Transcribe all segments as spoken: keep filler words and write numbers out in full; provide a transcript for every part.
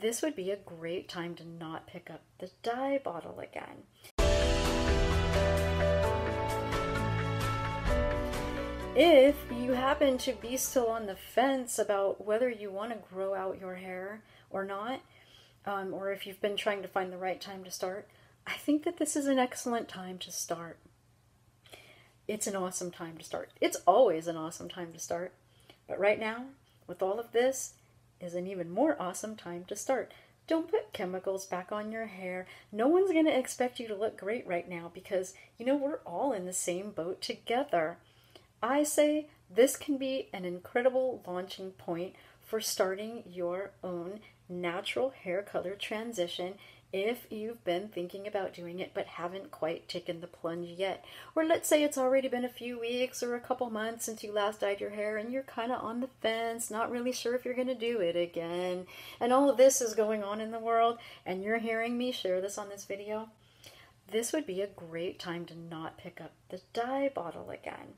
this would be a great time to not pick up the dye bottle again. If you happen to be still on the fence about whether you want to grow out your hair or not, um, or if you've been trying to find the right time to start, I think that this is an excellent time to start. It's an awesome time to start. It's always an awesome time to start. But right now, with all of this, is an even more awesome time to start. Don't put chemicals back on your hair. No one's going to expect you to look great right now because, you know, we're all in the same boat together. I say this can be an incredible launching point for starting your own natural hair color transition if you've been thinking about doing it but haven't quite taken the plunge yet. Or let's say it's already been a few weeks or a couple months since you last dyed your hair and you're kind of on the fence, not really sure if you're going to do it again. And all of this is going on in the world and you're hearing me share this on this video. This would be a great time to not pick up the dye bottle again.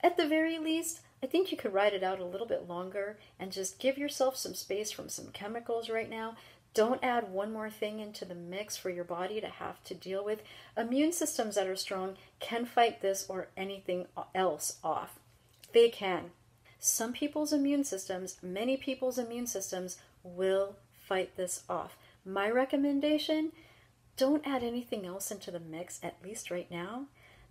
At the very least, I think you could ride it out a little bit longer and just give yourself some space from some chemicals right now. Don't add one more thing into the mix for your body to have to deal with. Immune systems that are strong can fight this or anything else off. They can. Some people's immune systems, many people's immune systems will fight this off. My recommendation, don't add anything else into the mix, at least right now,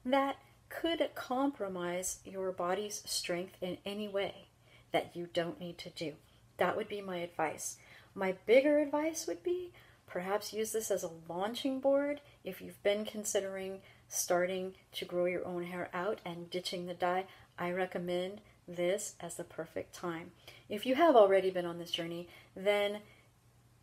that could compromise your body's strength in any way that you don't need to do. That would be my advice. My bigger advice would be perhaps use this as a launching board if you've been considering starting to grow your own hair out and ditching the dye. I recommend this as the perfect time. If you have already been on this journey, then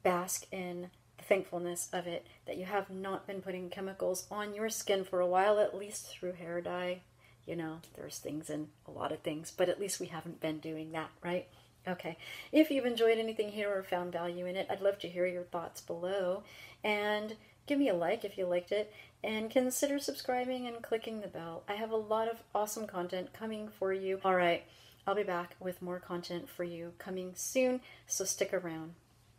bask in thankfulness of it that you have not been putting chemicals on your skin for a while, at least through hair dye. You know, there's things in a lot of things, but at least we haven't been doing that, right? Okay, if you've enjoyed anything here or found value in it, I'd love to hear your thoughts below, and give me a like if you liked it, and consider subscribing and clicking the bell. I have a lot of awesome content coming for you. All right, I'll be back with more content for you coming soon, so stick around.